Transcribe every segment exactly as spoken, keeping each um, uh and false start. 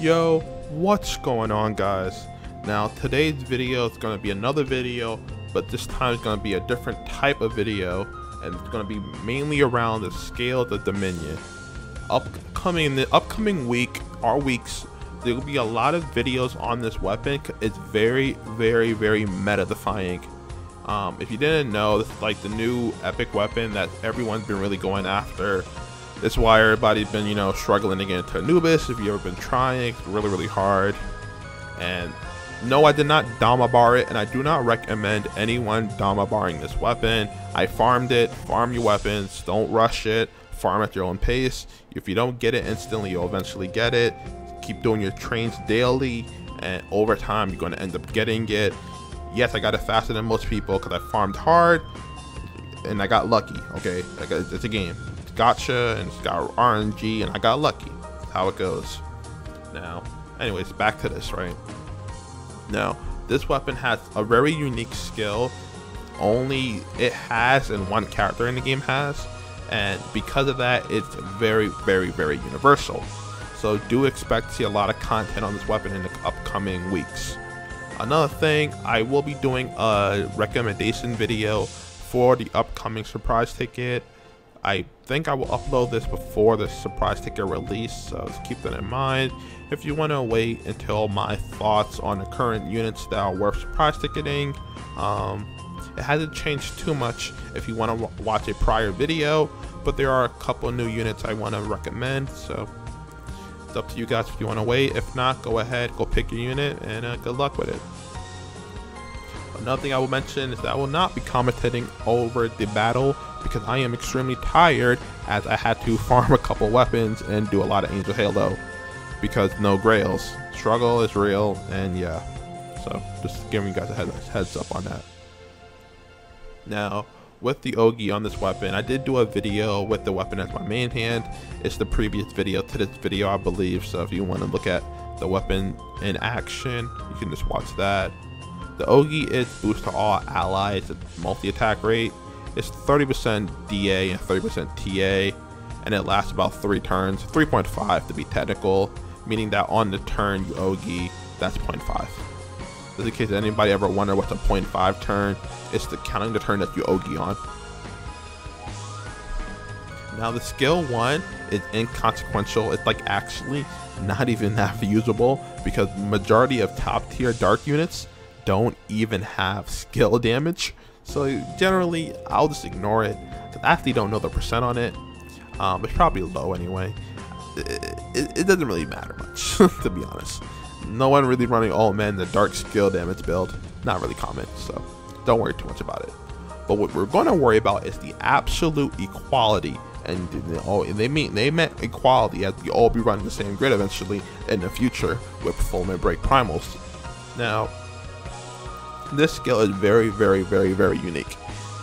Yo, what's going on, guys? Now today's video is going to be another video, but this time it's going to be a different type of video, and it's going to be mainly around the scale of the Dominion. Upcoming the upcoming week, our weeks, there will be a lot of videos on this weapon. It's very, very, very meta-defying. Um, if you didn't know, this is like the new epic weapon that everyone's been really going after. That's why everybody's been, you know, struggling to get into Anubis. If you've ever been trying, it's really, really hard. And no, I did not Dhamma bar it, and I do not recommend anyone Dhamma barring this weapon. I farmed it. Farm your weapons. Don't rush it. Farm at your own pace. If you don't get it instantly, you'll eventually get it. Keep doing your trains daily, and over time, you're going to end up getting it. Yes, I got it faster than most people because I farmed hard, and I got lucky. Okay, like, it's a game. Gotcha, and it's got R N G, and I got lucky. That's how it goes. Now, anyways, back to this, right? Now, this weapon has a very unique skill. Only it has, and one character in the game has, and because of that, it's very, very, very universal. So do expect to see a lot of content on this weapon in the upcoming weeks. Another thing, I will be doing a recommendation video for the upcoming surprise ticket. I think I will upload this before the surprise ticket release, so just keep that in mind. If you want to wait until my thoughts on the current units that are worth surprise ticketing, um, it hasn't changed too much if you want to watch a prior video, but there are a couple new units I want to recommend, so it's up to you guys if you want to wait. If not, go ahead, go pick your unit, and uh, good luck with it. Another thing I will mention is that I will not be commentating over the battle because I am extremely tired, as I had to farm a couple weapons and do a lot of Angel Halo because no grails. Struggle is real, and yeah, so just giving you guys a heads up on that. Now, with the Ogi on this weapon, I did do a video with the weapon as my main hand. It's the previous video to this video, I believe, so if you want to look at the weapon in action, you can just watch that. The Ogi is boost to all allies, multi-attack rate. It's thirty percent D A and thirty percent T A, and it lasts about three turns, three point five to be technical, meaning that on the turn you Ogi, that's zero point five. Just in case anybody ever wonder what's a zero point five turn, it's the counting the turn that you Ogi on. Now the skill one is inconsequential. It's like actually not even that usable because majority of top tier dark units don't even have skill damage. So generally, I'll just ignore it. I actually don't know the percent on it. Um, it's probably low anyway. It, it, it doesn't really matter much, to be honest. No one really running all men the dark skill damage build. Not really common, so don't worry too much about it. But what we're going to worry about is the absolute equality, and they, all, they mean they meant equality as we all be running the same grid eventually in the future with fulminant break primals. Now, this skill is very, very, very, very unique,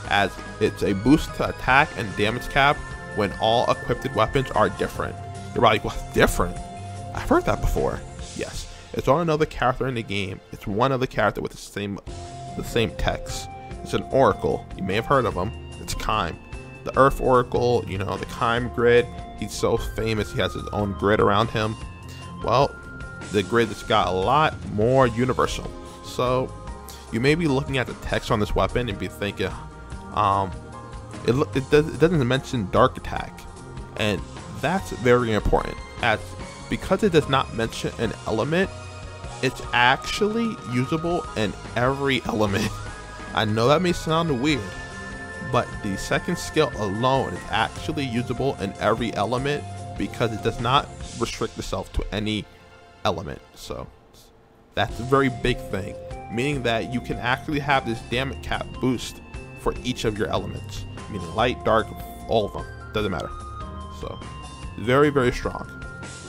as it's a boost to attack and damage cap when all equipped weapons are different. You're probably like, what's different? I've heard that before. Yes, it's on another character in the game. It's one other character with the same, the same text. It's an Oracle. You may have heard of him. It's Caim, the Earth Oracle. You know, the Caim Grid. He's so famous. He has his own grid around him. Well, the grid that's got a lot more universal. So you may be looking at the text on this weapon and be thinking, um, it, it, does, it doesn't mention dark attack, and that's very important, as because it does not mention an element, it's actually usable in every element. I know that may sound weird, but the second skill alone is actually usable in every element because it does not restrict itself to any element. So that's a very big thing, meaning that you can actually have this damage cap boost for each of your elements, meaning light, dark, all of them, doesn't matter. So very, very strong.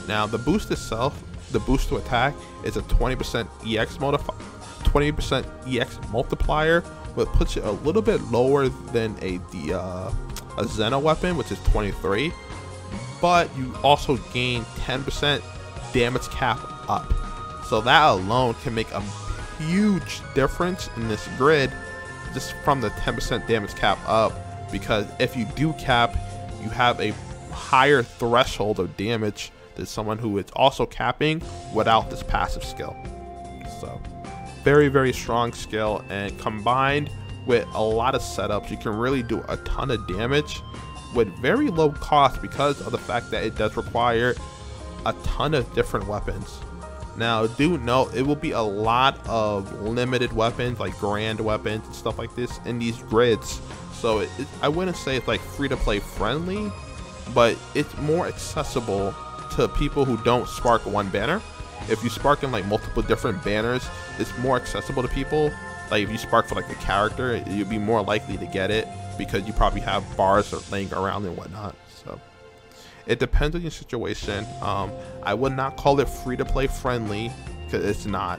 Now the boost itself, the boost to attack is a twenty percent E X modifier, twenty percent E X multiplier, which puts it a little bit lower than a the uh, a Zeno weapon, which is twenty-three, but you also gain ten percent damage cap up. So that alone can make a huge difference in this grid just from the ten percent damage cap up, because if you do cap, you have a higher threshold of damage death is someone who is also capping without this passive skill. So very, very strong skill, and combined with a lot of setups, you can really do a ton of damage with very low cost because of the fact that it does require a ton of different weapons. Now do note, it will be a lot of limited weapons, like grand weapons and stuff like this in these grids. So it, it, I wouldn't say it's like free to play friendly, but it's more accessible to people who don't spark one banner. If you spark in like multiple different banners, it's more accessible to people. Like if you spark for like a character, you'd be more likely to get it because you probably have bars or laying around and whatnot. So it depends on your situation. Um, I would not call it free to play friendly because it's not.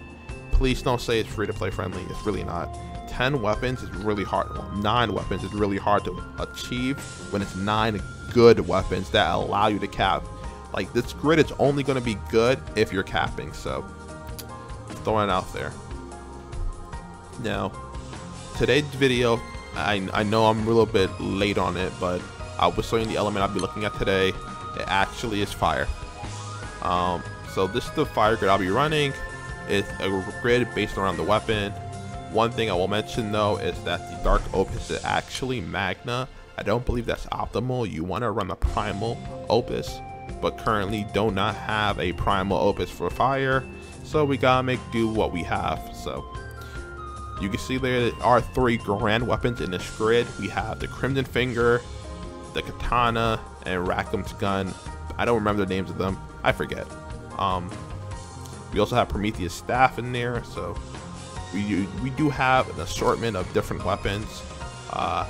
Please don't say it's free to play friendly. It's really not. ten weapons is really hard. Well, nine weapons is really hard to achieve when it's nine good weapons that allow you to cap. Like this grid is only going to be good if you're capping. So throwing it out there. Now, today's video, I, I know I'm a little bit late on it, but I was showing the element I'll be looking at today. It actually is fire. Um, so this is the fire grid I'll be running. It's a grid based around the weapon. One thing I will mention though is that the Dark Opus is actually Magna. I don't believe that's optimal. You want to run the Primal Opus, but currently do not have a Primal Opus for fire. So we gotta make do what we have. So you can see there are three grand weapons in this grid. We have the Crimson Finger, the Katana, and Rackham's Gun. I don't remember the names of them. I forget. Um, we also have Prometheus Staff in there. So we, we do have an assortment of different weapons. Uh,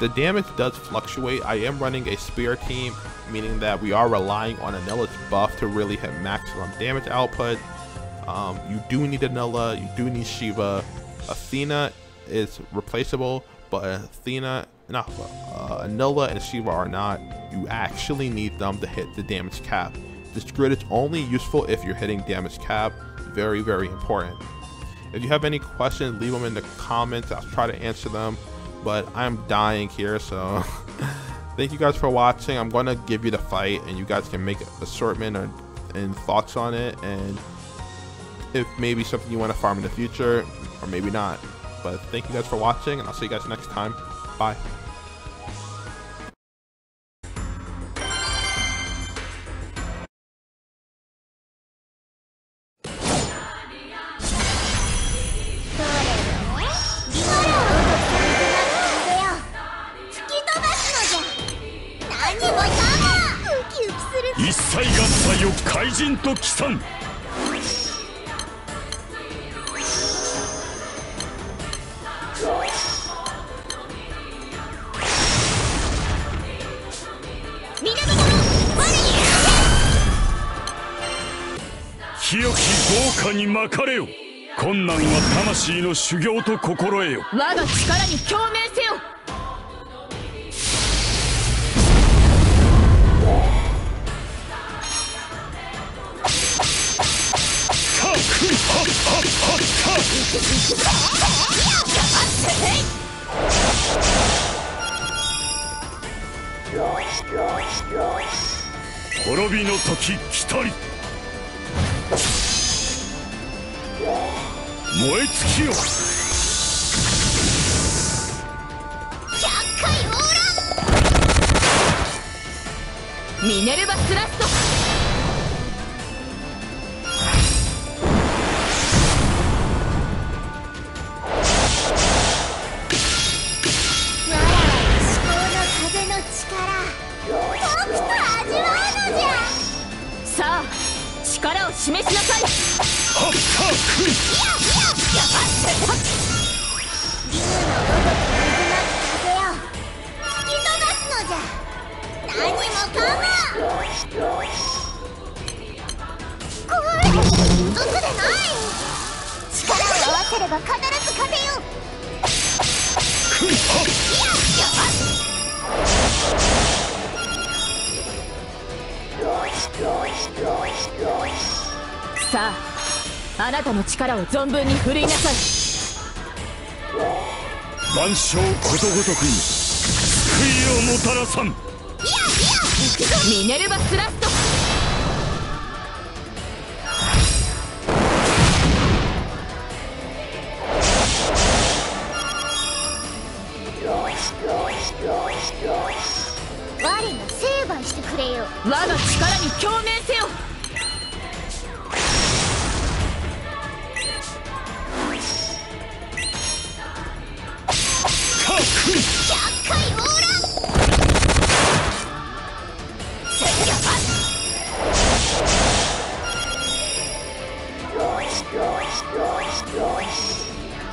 the damage does fluctuate. I am running a spear team, meaning that we are relying on Anila's buff to really hit maximum damage output. Um, you do need Anila, you do need Shiva. Athena is replaceable, but Athena, no, uh, Anila and Shiva are not. You actually need them to hit the damage cap. This grid is only useful if you're hitting damage cap. Very, very important. If you have any questions, leave them in the comments. I'll try to answer them, but I'm dying here, so thank you guys for watching. I'm going to give you the fight, and you guys can make an assortment or, and thoughts on it, and if maybe something you want to farm in the future, or maybe not. But thank you guys for watching, and I'll see you guys next time. Bye.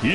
く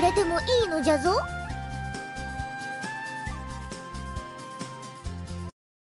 れてもいいのじゃぞ。